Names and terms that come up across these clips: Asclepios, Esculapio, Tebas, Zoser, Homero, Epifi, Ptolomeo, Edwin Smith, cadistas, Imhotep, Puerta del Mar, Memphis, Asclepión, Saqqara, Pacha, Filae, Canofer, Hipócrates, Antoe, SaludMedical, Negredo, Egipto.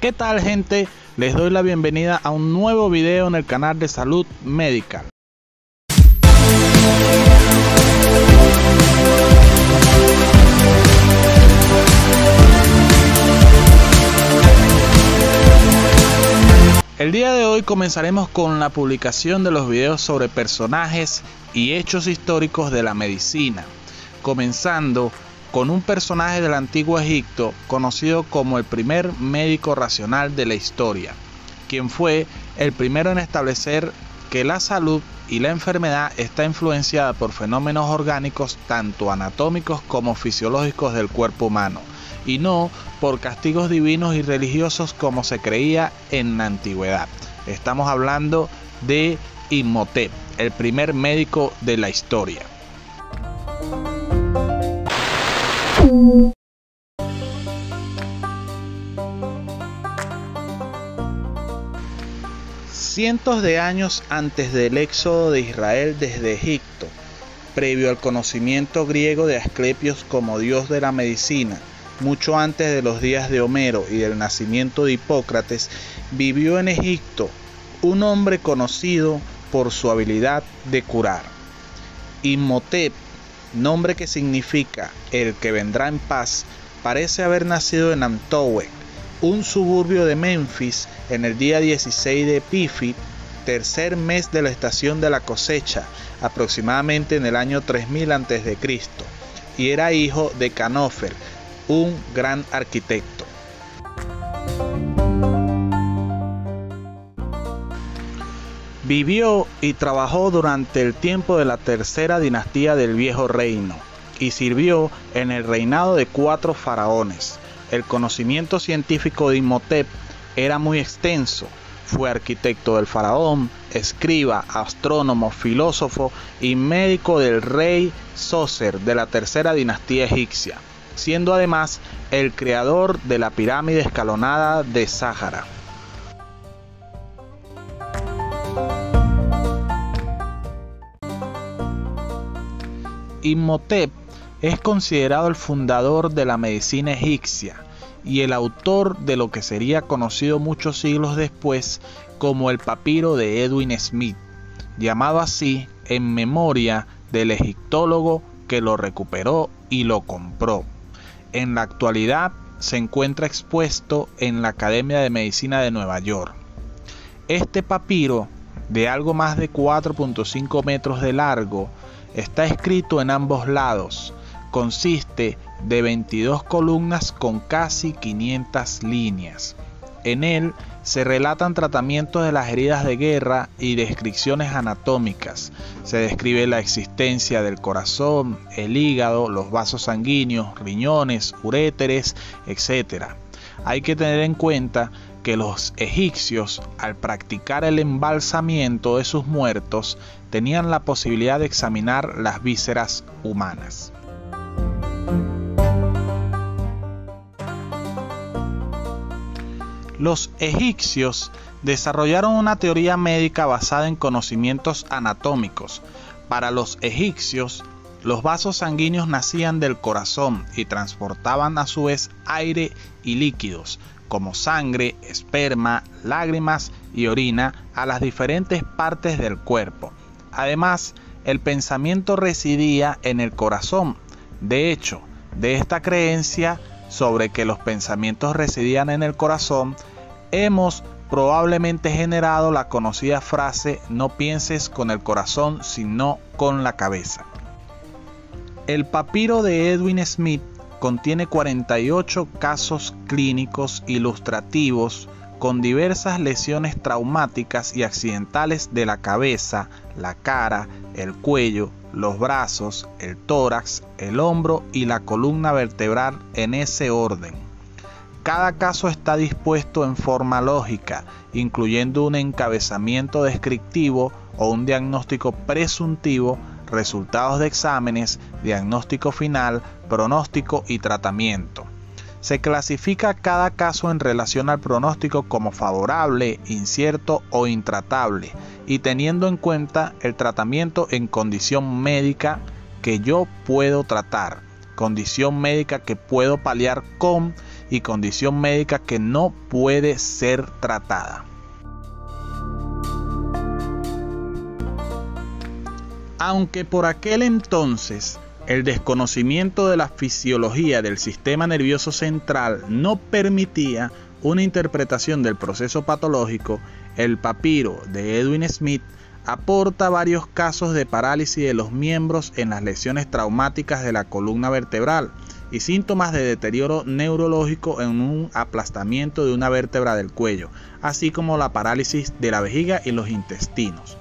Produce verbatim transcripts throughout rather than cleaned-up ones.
¿Qué tal, gente? Les doy la bienvenida a un nuevo video en el canal de Salud Medical. El día de hoy comenzaremos con la publicación de los videos sobre personajes y hechos históricos de la medicina, comenzando con un personaje del antiguo Egipto conocido como el primer médico racional de la historia, quien fue el primero en establecer que la salud y la enfermedad está influenciada por fenómenos orgánicos tanto anatómicos como fisiológicos del cuerpo humano, y no por castigos divinos y religiosos como se creía en la antigüedad. Estamos hablando de Imhotep, el primer médico de la historia. Cientos de años antes del éxodo de Israel desde Egipto, previo al conocimiento griego de Asclepios como dios de la medicina, mucho antes de los días de Homero y del nacimiento de Hipócrates, vivió en Egipto un hombre conocido por su habilidad de curar. Imhotep, nombre que significa el que vendrá en paz, parece haber nacido en Antoe, un suburbio de Memphis, en el día dieciséis de Epifi, tercer mes de la estación de la cosecha, aproximadamente en el año tres mil antes de Cristo, y era hijo de Canofer, un gran arquitecto. Vivió y trabajó durante el tiempo de la tercera dinastía del viejo reino y sirvió en el reinado de cuatro faraones. El conocimiento científico de Imhotep era muy extenso. Fue arquitecto del faraón, escriba, astrónomo, filósofo y médico del rey Zoser de la tercera dinastía egipcia, siendo además el creador de la pirámide escalonada de Saqqara. Imhotep es considerado el fundador de la medicina egipcia y el autor de lo que sería conocido muchos siglos después como el papiro de Edwin Smith, llamado así en memoria del egiptólogo que lo recuperó y lo compró. En la actualidad se encuentra expuesto en la Academia de Medicina de Nueva York. Este papiro, de algo más de cuatro punto cinco metros de largo, está escrito en ambos lados. Consiste de veintidós columnas con casi quinientas líneas. En él se relatan tratamientos de las heridas de guerra y descripciones anatómicas. Se describe la existencia del corazón, el hígado, los vasos sanguíneos, riñones, uréteres, etcétera. Hay que tener en cuenta que los egipcios, al practicar el embalsamiento de sus muertos, tenían la posibilidad de examinar las vísceras humanas. Los egipcios desarrollaron una teoría médica basada en conocimientos anatómicos. Para los egipcios, los vasos sanguíneos nacían del corazón y transportaban a su vez aire y líquidos, como sangre, esperma, lágrimas y orina, a las diferentes partes del cuerpo. Además, el pensamiento residía en el corazón. De hecho, de esta creencia sobre que los pensamientos residían en el corazón, hemos probablemente generado la conocida frase: no pienses con el corazón, sino con la cabeza. El papiro de Edwin Smith contiene cuarenta y ocho casos clínicos ilustrativos con diversas lesiones traumáticas y accidentales de la cabeza, la cara, el cuello, los brazos, el tórax, el hombro y la columna vertebral, en ese orden. Cada caso está dispuesto en forma lógica, incluyendo un encabezamiento descriptivo o un diagnóstico presuntivo, resultados de exámenes, diagnóstico final, pronóstico y tratamiento. Se clasifica cada caso en relación al pronóstico como favorable, incierto o intratable, y teniendo en cuenta el tratamiento en condición médica que yo puedo tratar, condición médica que puedo paliar con y condición médica que no puede ser tratada. Aunque por aquel entonces el desconocimiento de la fisiología del sistema nervioso central no permitía una interpretación del proceso patológico, el papiro de Edwin Smith aporta varios casos de parálisis de los miembros en las lesiones traumáticas de la columna vertebral y síntomas de deterioro neurológico en un aplastamiento de una vértebra del cuello, así como la parálisis de la vejiga y los intestinos.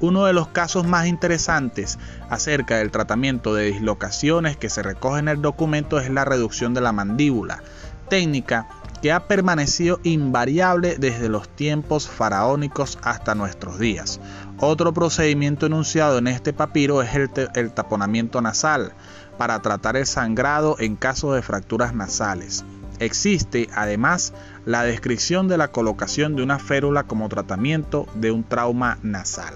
Uno de los casos más interesantes acerca del tratamiento de dislocaciones que se recoge en el documento es la reducción de la mandíbula, técnica que ha permanecido invariable desde los tiempos faraónicos hasta nuestros días. Otro procedimiento enunciado en este papiro es el, el taponamiento nasal para tratar el sangrado en caso de fracturas nasales. Existe además la descripción de la colocación de una férula como tratamiento de un trauma nasal.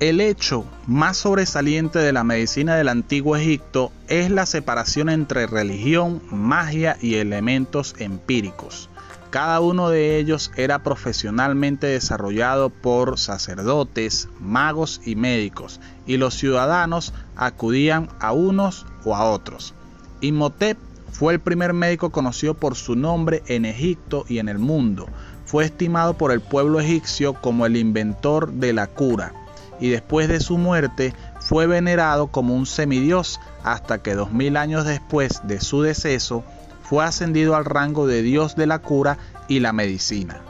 El hecho más sobresaliente de la medicina del antiguo Egipto es la separación entre religión, magia y elementos empíricos. Cada uno de ellos era profesionalmente desarrollado por sacerdotes, magos y médicos, y los ciudadanos acudían a unos o a otros. Imhotep fue el primer médico conocido por su nombre en Egipto y en el mundo. Fue estimado por el pueblo egipcio como el inventor de la cura, y después de su muerte fue venerado como un semidios hasta que dos mil años después de su deceso fue ascendido al rango de dios de la cura y la medicina.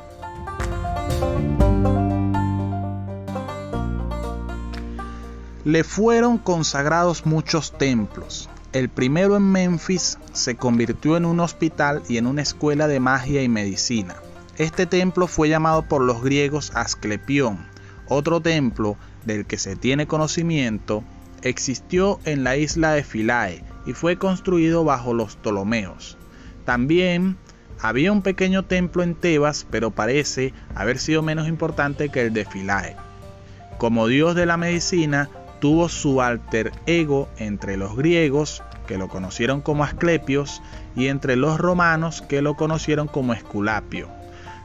Le fueron consagrados muchos templos. El primero en Memphis se convirtió en un hospital y en una escuela de magia y medicina. Este templo fue llamado por los griegos Asclepión. Otro templo del que se tiene conocimiento existió en la isla de Filae y fue construido bajo los Ptolomeos. También había un pequeño templo en Tebas, pero parece haber sido menos importante que el de Filae. Como dios de la medicina, tuvo su alter ego entre los griegos, que lo conocieron como Asclepios, y entre los romanos, que lo conocieron como Esculapio.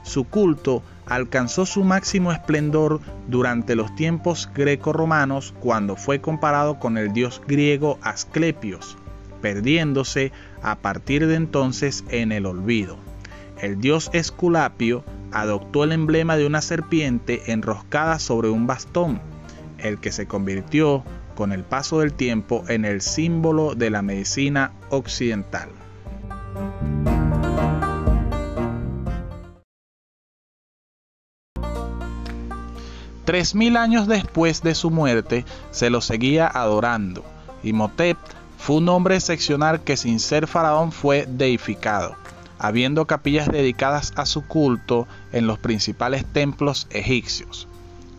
Su culto alcanzó su máximo esplendor durante los tiempos greco-romanos, cuando fue comparado con el dios griego Asclepios, perdiéndose a partir de entonces en el olvido. El dios Esculapio adoptó el emblema de una serpiente enroscada sobre un bastón, el que se convirtió con el paso del tiempo en el símbolo de la medicina occidental. Tres mil años después de su muerte se lo seguía adorando. Imhotep fue un hombre excepcional que sin ser faraón fue deificado, habiendo capillas dedicadas a su culto en los principales templos egipcios.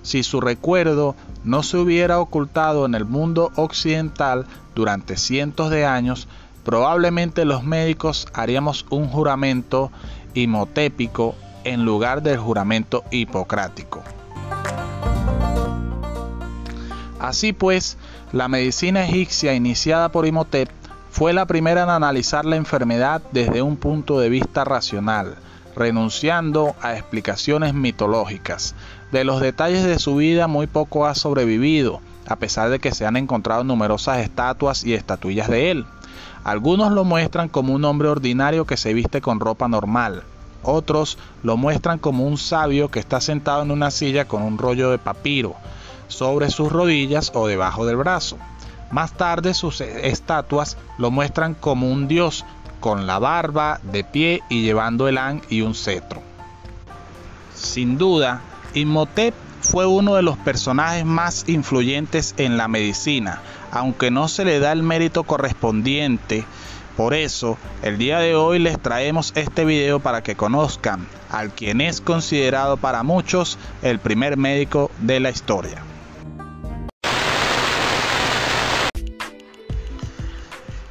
Si su recuerdo no se hubiera ocultado en el mundo occidental durante cientos de años, probablemente los médicos haríamos un juramento imhotépico en lugar del juramento hipocrático. Así pues, la medicina egipcia iniciada por Imhotep fue la primera en analizar la enfermedad desde un punto de vista racional, renunciando a explicaciones mitológicas. De los detalles de su vida muy poco ha sobrevivido, a pesar de que se han encontrado numerosas estatuas y estatuillas de él. Algunos lo muestran como un hombre ordinario que se viste con ropa normal. Otros lo muestran como un sabio que está sentado en una silla con un rollo de papiro sobre sus rodillas o debajo del brazo. Más tarde sus estatuas lo muestran como un dios con la barba, de pie y llevando el an y un cetro. Sin duda, Imhotep fue uno de los personajes más influyentes en la medicina, aunque no se le da el mérito correspondiente. Por eso, el día de hoy les traemos este video para que conozcan al quien es considerado para muchos el primer médico de la historia.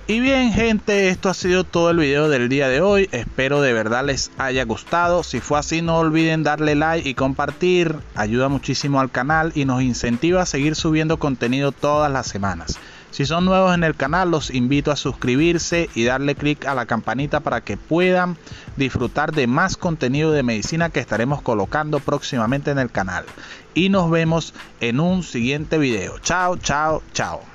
Y bien, gente, esto ha sido todo el video del día de hoy. Espero de verdad les haya gustado. Si fue así, no olviden darle like y compartir. Ayuda muchísimo al canal y nos incentiva a seguir subiendo contenido todas las semanas. Si son nuevos en el canal, los invito a suscribirse y darle clic a la campanita para que puedan disfrutar de más contenido de medicina que estaremos colocando próximamente en el canal. Y nos vemos en un siguiente video. Chao, chao, chao.